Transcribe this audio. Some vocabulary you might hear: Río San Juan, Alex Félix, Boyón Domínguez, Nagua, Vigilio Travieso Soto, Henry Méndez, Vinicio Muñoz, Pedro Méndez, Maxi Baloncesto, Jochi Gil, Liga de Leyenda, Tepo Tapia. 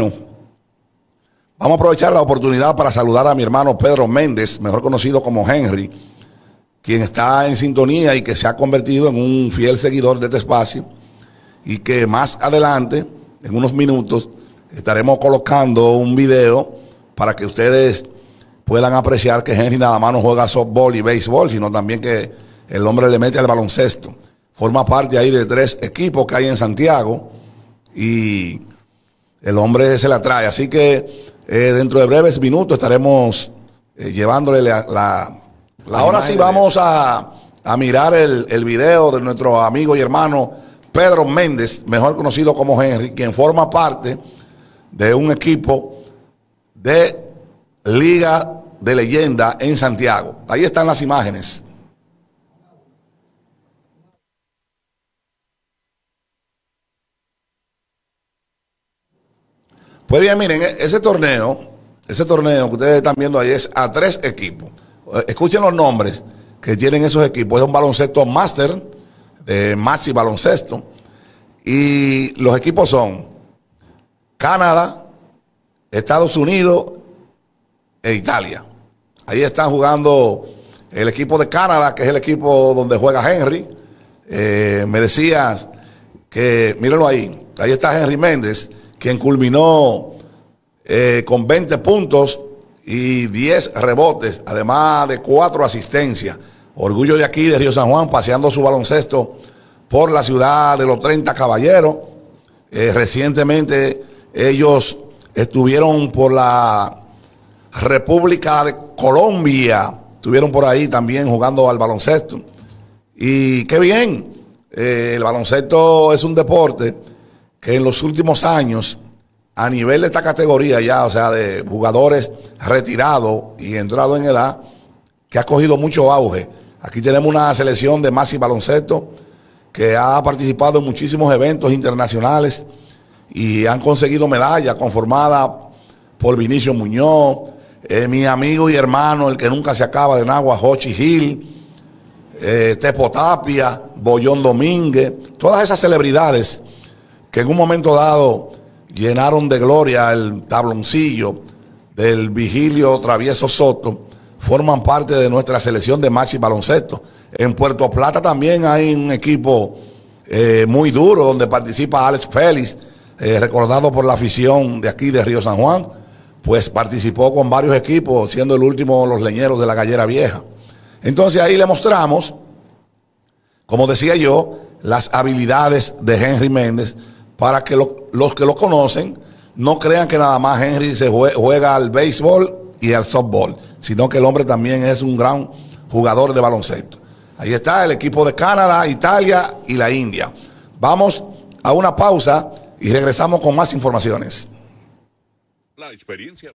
Vamos a aprovechar la oportunidad para saludar a mi hermano Pedro Méndez, mejor conocido como Henry, quien está en sintonía y que se ha convertido en un fiel seguidor de este espacio y que más adelante, en unos minutos, estaremos colocando un video para que ustedes puedan apreciar que Henry nada más no juega softball y béisbol, sino también que el hombre le mete al baloncesto. Forma parte ahí de 3 equipos que hay en Santiago y el hombre se la trae. Así que dentro de breves minutos estaremos llevándole la hora. Sí, vamos a mirar el video de nuestro amigo y hermano Pedro Méndez, mejor conocido como Henry, quien forma parte de un equipo de Liga de Leyenda en Santiago. Ahí están las imágenes. Pues bien, miren, ese torneo que ustedes están viendo ahí es a 3 equipos. Escuchen los nombres que tienen esos equipos. Es un baloncesto máster de Maxi Baloncesto. Y los equipos son Canadá, Estados Unidos e Italia. Ahí están jugando el equipo de Canadá, que es el equipo donde juega Henry. Me decías que, mírenlo ahí, ahí está Henry Méndez, quien culminó con 20 puntos y 10 rebotes, además de 4 asistencias. Orgullo de aquí, de Río San Juan, paseando su baloncesto por la ciudad de los 30 caballeros. Recientemente ellos estuvieron por la República de Colombia, estuvieron por ahí también jugando al baloncesto. Y qué bien, el baloncesto es un deporte que en los últimos años, a nivel de esta categoría ya, o sea, de jugadores retirados y entrados en edad, que ha cogido mucho auge. Aquí tenemos una selección de Maxi Baloncesto que ha participado en muchísimos eventos internacionales y han conseguido medallas, conformada por Vinicio Muñoz, mi amigo y hermano, el que nunca se acaba de Nagua, Jochi Gil, Tepo Tapia, Boyón Domínguez, todas esas celebridades que en un momento dado llenaron de gloria el tabloncillo del Vigilio Travieso Soto, forman parte de nuestra selección de Maxi Baloncesto. En Puerto Plata también hay un equipo muy duro donde participa Alex Félix, recordado por la afición de aquí de Río San Juan, pues participó con varios equipos, siendo el último los Leñeros de la Gallera Vieja. Entonces ahí le mostramos, como decía yo, las habilidades de Henry Méndez, para que los que lo conocen no crean que nada más Henry se juega al béisbol y al softball, sino que el hombre también es un gran jugador de baloncesto. Ahí está el equipo de Canadá, Italia y la India. Vamos a una pausa y regresamos con más informaciones. La experiencia.